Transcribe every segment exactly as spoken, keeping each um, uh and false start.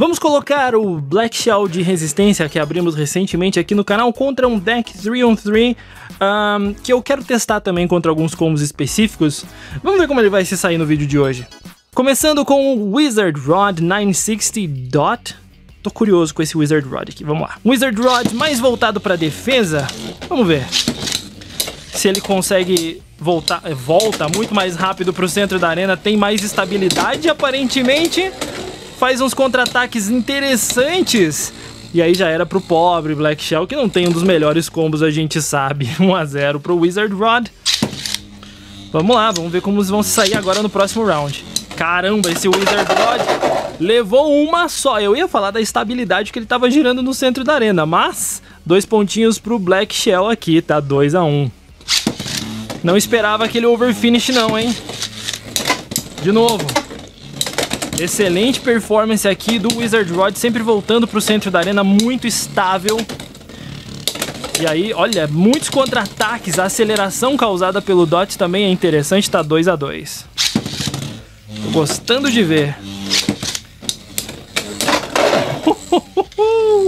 Vamos colocar o Black Shell de resistência que abrimos recentemente aqui no canal contra um deck three on three, um, que eu quero testar também contra alguns combos específicos. Vamos ver como ele vai se sair no vídeo de hoje. Começando com o Wizard Rod nine sixty dot. Tô curioso com esse Wizard Rod aqui, vamos lá. Wizard Rod mais voltado pra defesa. Vamos ver se ele consegue voltar, volta muito mais rápido pro centro da arena, tem mais estabilidade aparentemente, faz uns contra-ataques interessantes. E aí já era pro pobre Black Shell, que não tem um dos melhores combos, a gente sabe. um a zero pro Wizard Rod. Vamos lá, vamos ver como vão se sair agora no próximo round. Caramba, esse Wizard Rod levou uma só. Eu ia falar da estabilidade que ele tava girando no centro da arena, mas dois pontinhos pro Black Shell aqui, tá? dois a um. Não esperava aquele overfinish não, hein? De novo. Excelente performance aqui do Wizard Rod, sempre voltando pro centro da arena, muito estável. E aí, olha, muitos contra-ataques, a aceleração causada pelo Dot também é interessante, tá dois a dois. Tô gostando de ver.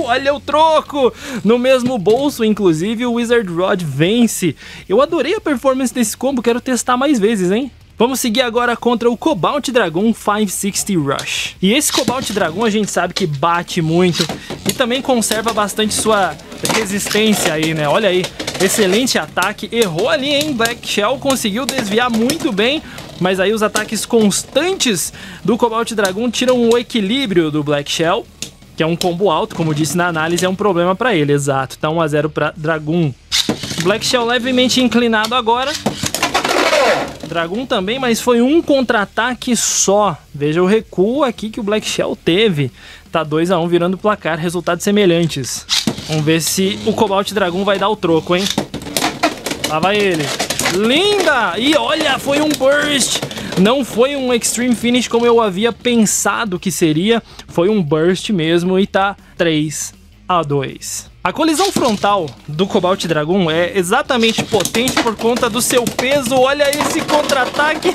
Olha o troco! No mesmo bolso, inclusive, o Wizard Rod vence. Eu adorei a performance desse combo, quero testar mais vezes, hein? Vamos seguir agora contra o Cobalt Dragon quinhentos e sessenta Rush. E esse Cobalt Dragon a gente sabe que bate muito e também conserva bastante sua resistência aí, né? Olha aí, excelente ataque. Errou ali, hein? Black Shell conseguiu desviar muito bem, mas aí os ataques constantes do Cobalt Dragon tiram o equilíbrio do Black Shell, que é um combo alto, como disse na análise, é um problema pra ele, exato. Tá um a zero pra Dragon. Black Shell levemente inclinado agora. Dragon também, mas foi um contra-ataque só. Veja o recuo aqui que o Black Shell teve. Tá dois a um virando o placar, resultados semelhantes. Vamos ver se o Cobalt Dragon vai dar o troco, hein? Lá vai ele. Linda! E olha, foi um burst! Não foi um Extreme Finish como eu havia pensado que seria. Foi um burst mesmo e tá três a dois. A colisão frontal do Cobalt Dragon é exatamente potente por conta do seu peso. Olha esse contra-ataque.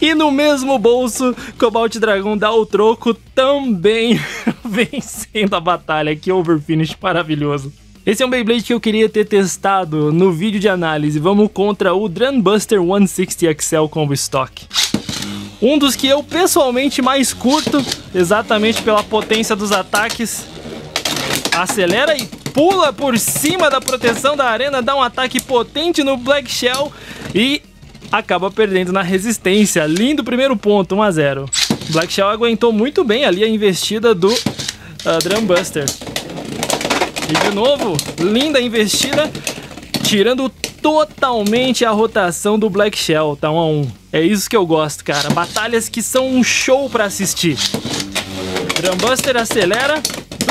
E no mesmo bolso, Cobalt Dragon dá o troco também, vencendo a batalha. Que overfinish maravilhoso. Esse é um Beyblade que eu queria ter testado no vídeo de análise. Vamos contra o Dran Buster cento e sessenta X L Combo Stock. Um dos que eu pessoalmente mais curto, exatamente pela potência dos ataques. Acelera e pula por cima da proteção da arena, dá um ataque potente no Black Shell e acaba perdendo na resistência. Lindo primeiro ponto, um a zero. Black Shell aguentou muito bem ali a investida do uh, Dran Buster. E de novo, linda investida, tirando totalmente a rotação do Black Shell, tá um a um. É isso que eu gosto, cara. Batalhas que são um show pra assistir. Dran Buster acelera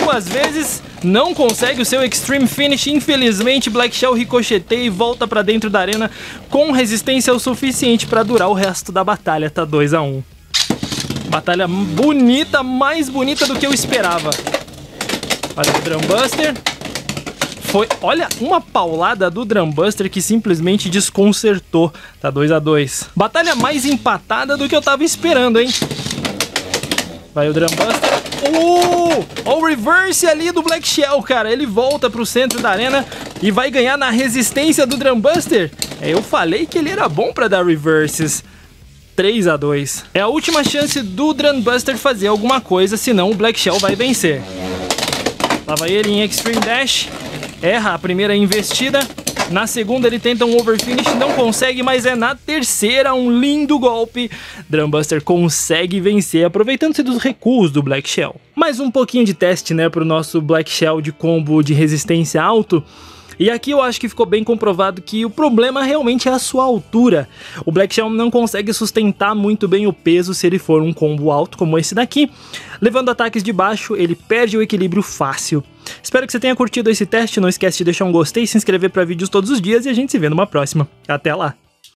duas vezes, não consegue o seu Extreme Finish, infelizmente. Black Shell ricocheteia e volta pra dentro da arena com resistência o suficiente pra durar o resto da batalha, tá dois a um. Batalha bonita, mais bonita do que eu esperava. Olha o Dran Buster. Foi, olha, uma paulada do Dran Buster que simplesmente desconcertou, tá dois a dois. Batalha mais empatada do que eu tava esperando, hein? Vai o Dran Buster. Uh, olha o reverse ali do Black Shell, cara. Ele volta pro centro da arena e vai ganhar na resistência do Dran Buster. Eu falei que ele era bom pra dar reverses. três a dois. É a última chance do Dran Buster fazer alguma coisa, senão o Black Shell vai vencer. Lá vai ele em Extreme Dash. Erra a primeira investida. Na segunda ele tenta um overfinish, não consegue, mas é na terceira um lindo golpe. Dran Buster consegue vencer, aproveitando-se dos recuos do Black Shell. Mais um pouquinho de teste, né, pro nosso Black Shell de combo de resistência alto. E aqui eu acho que ficou bem comprovado que o problema realmente é a sua altura. O Black Shell não consegue sustentar muito bem o peso se ele for um combo alto como esse daqui. Levando ataques de baixo, ele perde o equilíbrio fácil. Espero que você tenha curtido esse teste, não esquece de deixar um gostei, se inscrever para vídeos todos os dias e a gente se vê numa próxima. Até lá!